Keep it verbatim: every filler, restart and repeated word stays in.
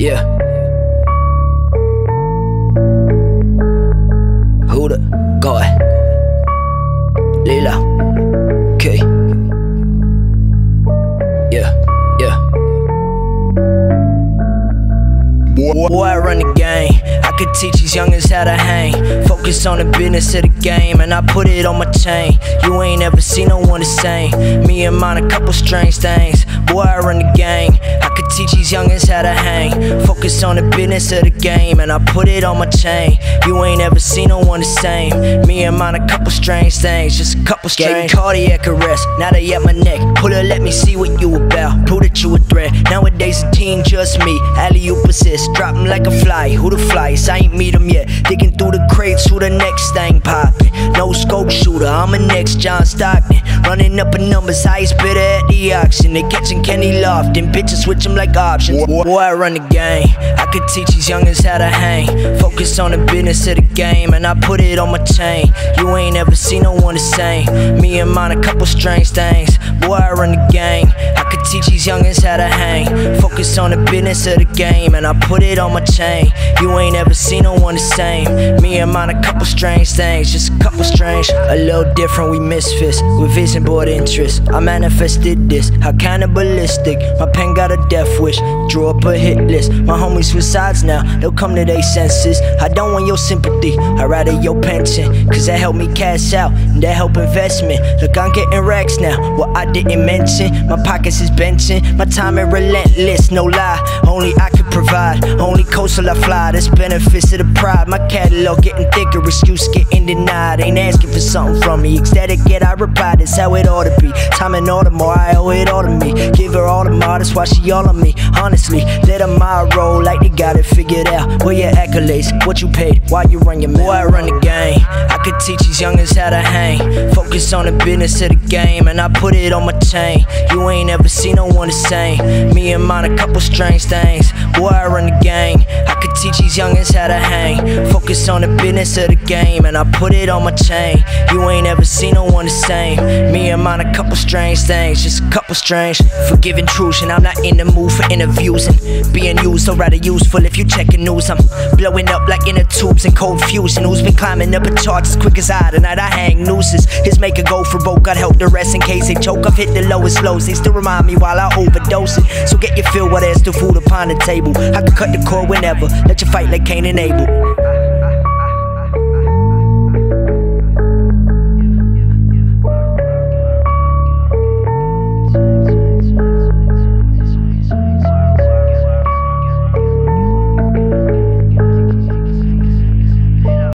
Yeah. Who the God? Lilo Key. Yeah, yeah. Boy, boy, I run the game. I could teach these youngins how to hang. Focus on the business of the game, and I put it on my chain. You ain't ever seen no one the same. Me and mine, a couple strange things. Boy, I run the game. I could teach these youngins how to hang. Focus on the business of the game, and I put it on my chain. You ain't ever seen no one the same. Me and mine, a couple strange things, just a couple strange. Gave cardiac arrest, now they at my neck. Pull up, let me see what you about. Prove that you a threat. Nowadays the team just me. Alley-oop assist, drop 'em like a fly. Who the flies? I ain't meet 'em yet. Digging through the crates, who the next thing poppin'? No scope shooter, I'm a next John Stockton. Running up in numbers, highest bidder at the auction. They catching Kenny Lofton, bitches switch 'em like options. Boy, I run the game. I could teach these youngins how to hang. Focus on the business of the game, and I put it on my chain. You ain't ever seen no one the same. Me and mine, a couple strange things. Boy, I run the game. I could teach these youngins how to hang. Focus on the business of the game, and I put it on my chain. You ain't ever seen no one the same. Me and mine, a couple strange things, just a couple strange. A little different, we misfits with vision board interests. I manifested this, how cannibalistic. My pen got a death wish, drew up a hit list. My homies with sides now, they'll come to their senses. I don't want your sympathy, I'd rather your pension, cause that help me cash out, and that help investment. Look, I'm getting racks now, what I didn't mention. My pockets is benching, my time is relentless, no lie. Only I could provide, only coastal I fly. That's benefits of the pride. My catalog getting thicker, excuse getting denied. Ain't asking for something from me, ecstatic yet I reply. That's how it ought to be, time and all the more. I owe it all to me, give her all the more. That's why she all on me, honestly. Let her mind roll like they got it figured out. Where your accolades, what you paid, why you run your mouth. Boy, I run the game. I could teach these youngins how to hang. Focus on the business of the game, and I put it on my chain. You ain't ever seen no one the same. Me and mine, a couple strange things. Boy, I run the game. I could teach these youngins how to hang. Focus on the business of the game, and I put it on my chain. You ain't ever seen no one the same. Me and mine, a couple strange things, just a couple strange. Forgive intrusion, I'm not in the mood for interviews and being used or rather useful. If you checking news, I'm blowing up like inner tubes and cold fusion. Who's been climbing up a chart as quick as I? Tonight I hang nooses. His make a go for broke. God help the rest in case they choke. I've hit the lowest lows. They still remind me while I overdose it. So get your fill while there's still food upon the table. I can cut the cord whenever. Let you fight like Cain and Abel.